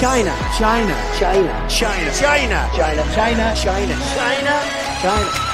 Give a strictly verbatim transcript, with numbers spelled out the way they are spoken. China, China, China, China, China, China, China, China, China, China.